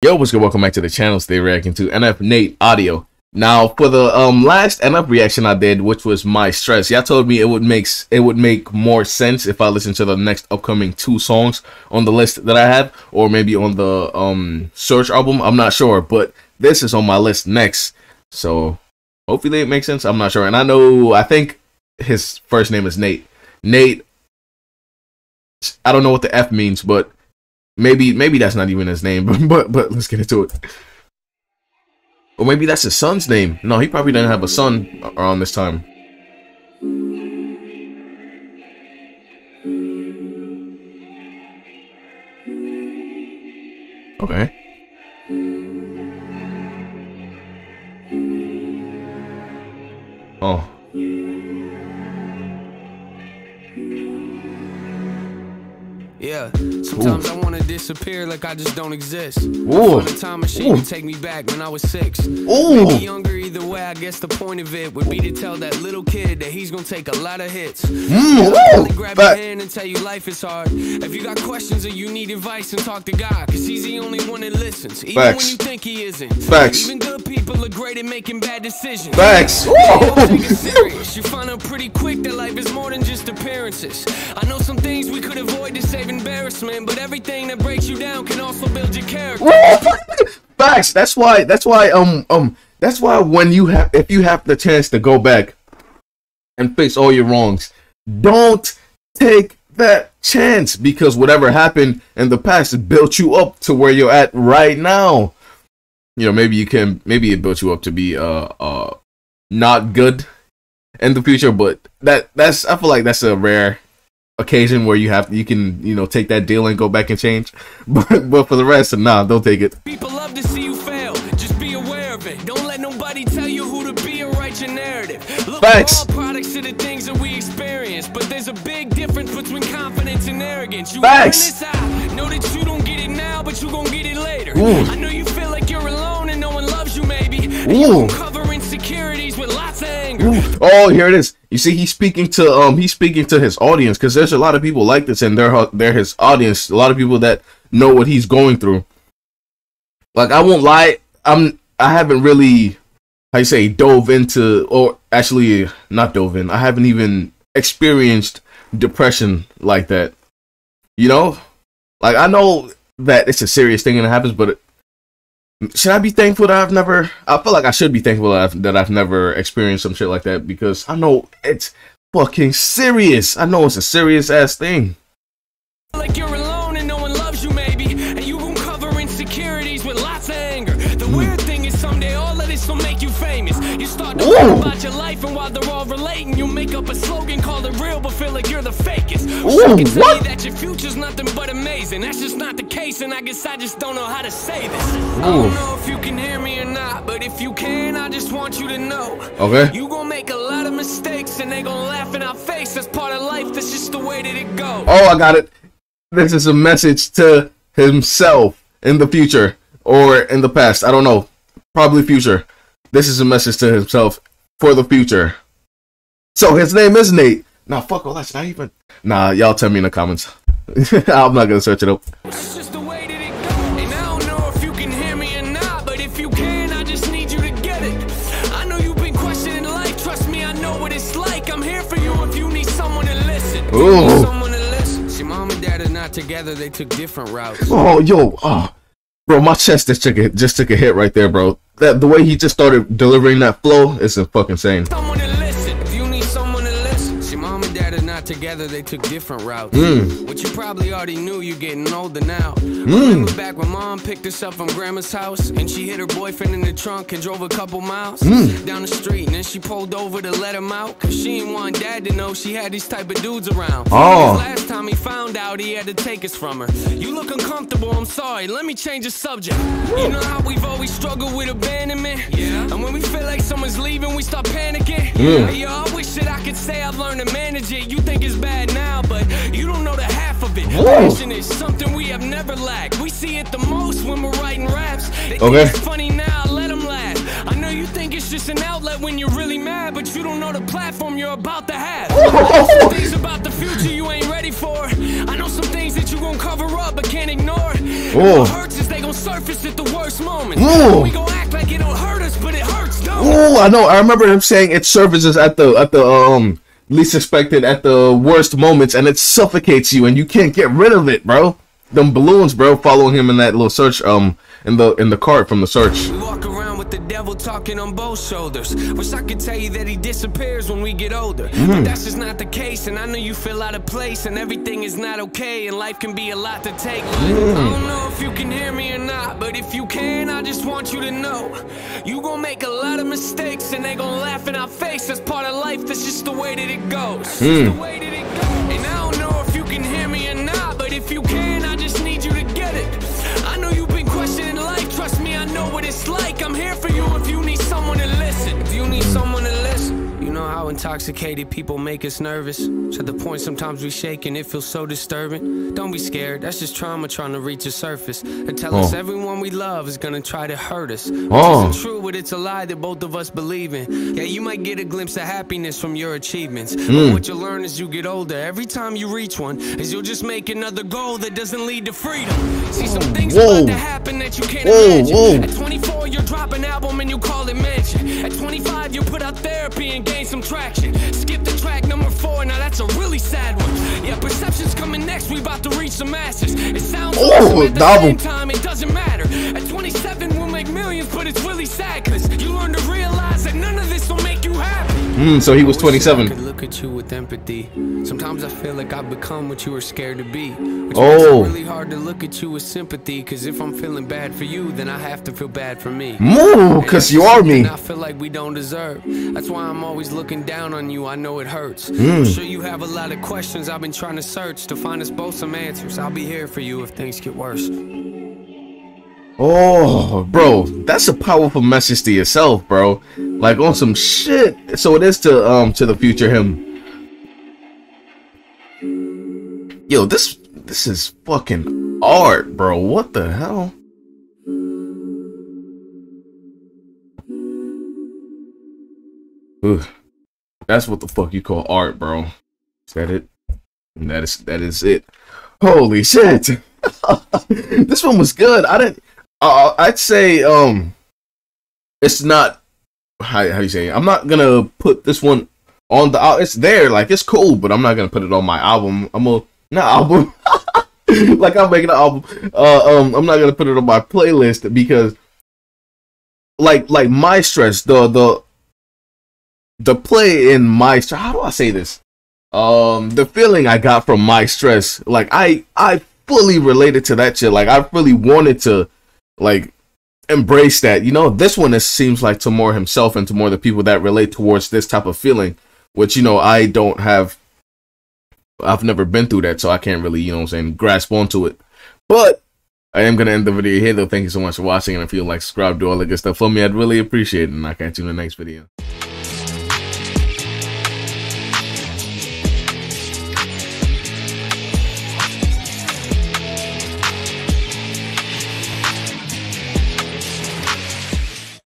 Yo, what's good? Welcome back to the channel. Today we're reacting to NF Nate audio. Now, for the last NF reaction I did, which was my stress, y'all told me it would make more sense if I listened to the next upcoming two songs on the list that I have, or maybe on the Search album. I'm not sure, but this is on my list next, so hopefully it makes sense. I'm not sure, and I think his first name is Nate. Nate. I don't know what the F means, but. Maybe that's not even his name, but let's get into it. Or maybe that's his son's name. No, he probably didn't have a son around this time. Okay. Oh. Yeah, sometimes ooh. I want to disappear like I just don't exist. Ooh. The time machine would take me back when I was 6. Ooh. Younger either way, I guess the point of it would be to tell that little kid that he's going to take a lot of hits. Grab your hand and tell you life is hard. If you got questions or you need advice, and talk to God, because he's the only one that listens. Even facts. When you think he isn't. Facts. Even good people are great at making bad decisions. Facts. You find out pretty quick that life is more than just appearances. I know some things we could avoid to save embarrassment, but everything that breaks you down can also build your character. Facts. That's why when you have, if you have the chance to go back and fix all your wrongs, don't take that chance, because whatever happened in the past built you up to where you're at right now. You know, maybe it built you up to be not good in the future, but that's I feel like that's a rare occasion where you can, you know, take that deal and go back and change, but for the rest, nah, don't take it. People love to see you fail. Just be aware of it. Don't let nobody tell you who to be or write your narrative. Look, facts. All products of the things that we experience, but there's a big difference between confidence and arrogance. You facts. Know that you don't get it now, but you gonna get it later. Ooh. I know you feel like you're alone and no one loves you, maybe. Ooh. You cover insecurities with lots of anger. Ooh. Oh, here it is. You see, he's speaking to his audience, because there's a lot of people like this, and they're his audience. A lot of people that know what he's going through. Like, I won't lie, I haven't really, how you say, dove into, or actually not dove in. I haven't even experienced depression like that. You know, like, I know that it's a serious thing and it happens, but should I be thankful that I've never? I feel like I should be thankful that I've never experienced some shit like that, because I know it's fucking serious. I know it's a serious ass thing. Like, you're alone and no one loves you, maybe, and you won't cover insecurities with lots of anger. The weird thing is, someday all of this will make you famous. You start to talk about your life, and while they're all relating, you make up a slogan, call it real, but feel like you're the fakest. Ooh, what? That your future's nothing but amazing. That's just not the case, and I guess I just don't know how to say this. Ooh. I don't know if you can hear me or not, but if you can, I just want you to know. Okay. You gonna make a lot of mistakes, and they gonna laugh in our face. That's part of life. That's just the way that it goes. Oh, I got it. This is a message to himself in the future, or in the past. I don't know. Probably future. This is a message to himself for the future. So his name is Nate. Nah, fuck all that. Should I even? Nah, y'all tell me in the comments. I'm not gonna search it up. It's just the way that it goes. And I don't know if you can hear me or not, but if you can, I just need you to get it. I know you've been questioning life. Trust me, I know what it's like. I'm here for you if you need someone to listen. Ooh. Someone to listen. See, mom and dad are not together. They took different routes. Oh, yo, oh. Bro, my chest just took a hit right there, bro. That the way he just started delivering that flow is fucking insane. Someone to listen. If you need someone to listen. See, mom and dad are not together. They took different routes. Mm. Which you probably already knew. You getting older now. Remember back when mom picked us up from grandma's house, and she hit her boyfriend in the trunk and drove a couple miles down the street, and then she pulled over to let him out, cause she didn't want dad to know she had these type of dudes around. Oh. Last time he found out, he had to take us from her. You look uncomfortable. I'm sorry. Let me change the subject. Woo. You know how we've always struggled with abandonment. Yeah. And when we feel like someone's leaving, we start panicking. Yeah. Yo, I wish that I could say I've learned to manage it. You think it's bad now, but you don't know the half of it. Passion is something we have never lacked. We see it the most when we're writing raps. They think it's funny now. Let them laugh. I know you think it's just an outlet when you're really mad, but you don't know the platform you're about to have. Some things about the future you ain't ready for. I know some things that you gonna cover up but can't ignore. What hurts is they gonna surface at the worst moment. We gonna act like it don't hurt us, but it hurts, don't it? Ooh, I know. I remember him saying it surfaces at the least expected, at the worst moments, and it suffocates you, and you can't get rid of it, bro. Them balloons, bro, following him in that little search, in the cart from the search. The devil talking on both shoulders. Wish I could tell you that he disappears when we get older, but that's just not the case. And I know you feel out of place, and everything is not okay, and life can be a lot to take. I don't know if you can hear me or not, but if you can, I just want you to know you gonna make a lot of mistakes, and they gonna laugh in our face. That's part of life. That's just the way that it goes. That's the way that it goes. And I don't know if you can hear me or not, but if you can, I just need you to get it. I know you've been questioning life. Trust me, I know what it's like. I'm here for you if you need someone to listen. If you need someone to listen. You know how intoxicated people make us nervous, to the point sometimes we shake and it feels so disturbing. Don't be scared. That's just trauma trying to reach the surface. They tell us everyone we love is gonna try to hurt us. Which isn't true, but it's a lie that both of us believe in. Yeah, you might get a glimpse of happiness from your achievements, but what you learn as you get older, every time you reach one, is you'll just make another goal that doesn't lead to freedom. See, some things about to happen that you can't imagine. At 24, you drop an album and you call it Mansion. At 25, you put out Therapy and gain some traction. Skip the track number 4. Now that's a really sad one. Yeah, Perception's coming next. We about to reach the masses. It sounds awesome. At the same time, it doesn't matter. At 27, we'll make millions, but it's really sad because you learn to realize that none of this will make you happy. So he was 27. I could look at you with empathy. Sometimes I feel like I've become what you were scared to be. Which makes it really hard to look at you with sympathy, because if I'm feeling bad for you, then I have to feel bad for me. Because you are me. I feel like we don't deserve. That's why I'm always looking down on you. I know it hurts. I'm sure you have a lot of questions. I've been trying to search to find us both some answers. I'll be here for you if things get worse. Oh, bro, that's a powerful message to yourself, bro. Like on some shit. So it is to the future him. Yo, this is fucking art, bro. What the hell? Ugh. That's what the fuck you call art, bro. Is that it? And that is it. Holy shit. This one was good. I didn't. I'd say it's not. How you say? I'm not gonna put this one on the. It's there, like it's cool, but I'm not gonna put it on my album. Like I'm making an album. I'm not gonna put it on my playlist because, like my stress, the play in my stress. How do I say this? The feeling I got from my stress, like I fully related to that shit. Like I really wanted to, like, embrace that. You know, this one, it seems like to more himself and to more the people that relate towards this type of feeling, which, you know, I don't have. I've never been through that, so I can't really, you know what I'm saying, grasp onto it. But I am gonna end the video here though. Thank you so much for watching, and if you like, subscribe, do all that good stuff for me, I'd really appreciate it, and I'll catch you in the next video.